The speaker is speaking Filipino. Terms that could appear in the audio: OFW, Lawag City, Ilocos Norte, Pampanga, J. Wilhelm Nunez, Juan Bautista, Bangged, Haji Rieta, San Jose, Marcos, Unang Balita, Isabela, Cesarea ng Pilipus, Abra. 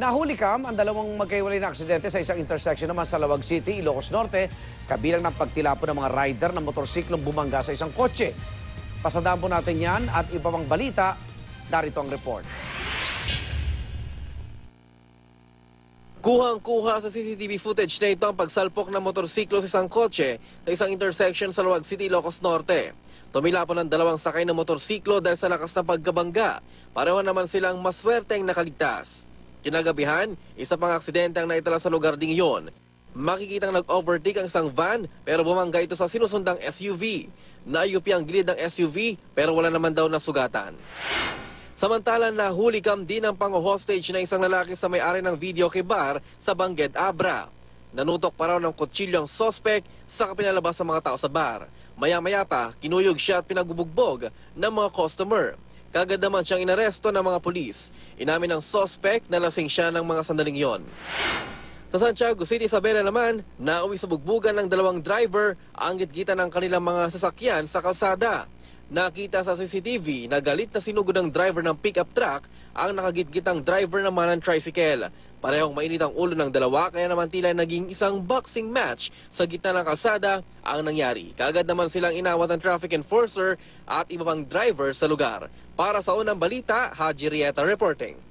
Nahuli, Cam, ang dalawang magkaiwalay na aksidente sa isang intersection naman sa Lawag City, Ilocos Norte, kabilang ng pagtilapo ng mga rider ng motorsiklong bumangga sa isang kotse. Pasadaan po natin yan at iba pang balita, narito ang report. Kuhang-kuha sa CCTV footage na ito ang pagsalpok ng motorsiklo sa isang kotse sa isang intersection sa Lawag City, Ilocos Norte. Tumilapon ang dalawang sakay ng motorsiklo dahil sa lakas ng pagkabangga. Pareho naman silang maswerteng nakaligtas. Kinagabihan, isa pang aksidente ang naitala sa lugar ding iyon. Makikitang nag-overtake ang isang van pero bumangga ito sa sinusundang SUV. Naayupi ang gilid ng SUV pero wala naman daw na sugatan. Samantala, nahulikam din ang pang-hostage na isang lalaki sa may-ari ng videoke bar sa Bangged, Abra. Nanutok pa raw ng kutsilyo ang sospek sa kapinalabas ng mga tao sa bar. Maya-maya pa, kinuyog siya at pinagubugbog ng mga customer. Kagad naman siyang inaresto ng mga pulis. Inamin ng sospek na lasing siya ng mga sandaling yon. Sa Santiago City, Isabela naman, nauwi sa bugbugan ng dalawang driver ang gitgitan ng kanilang mga sasakyan sa kalsada. Nakita sa CCTV na galit na sinugod ng driver ng pickup truck ang nakagitgitang driver naman ng tricycle. Parehong mainit ang ulo ng dalawa kaya naman tila naging isang boxing match sa gitna ng kalsada ang nangyari. Kaagad naman silang inawat ang traffic enforcer at iba pang driver sa lugar. Para sa Unang Balita, Haji Rieta reporting.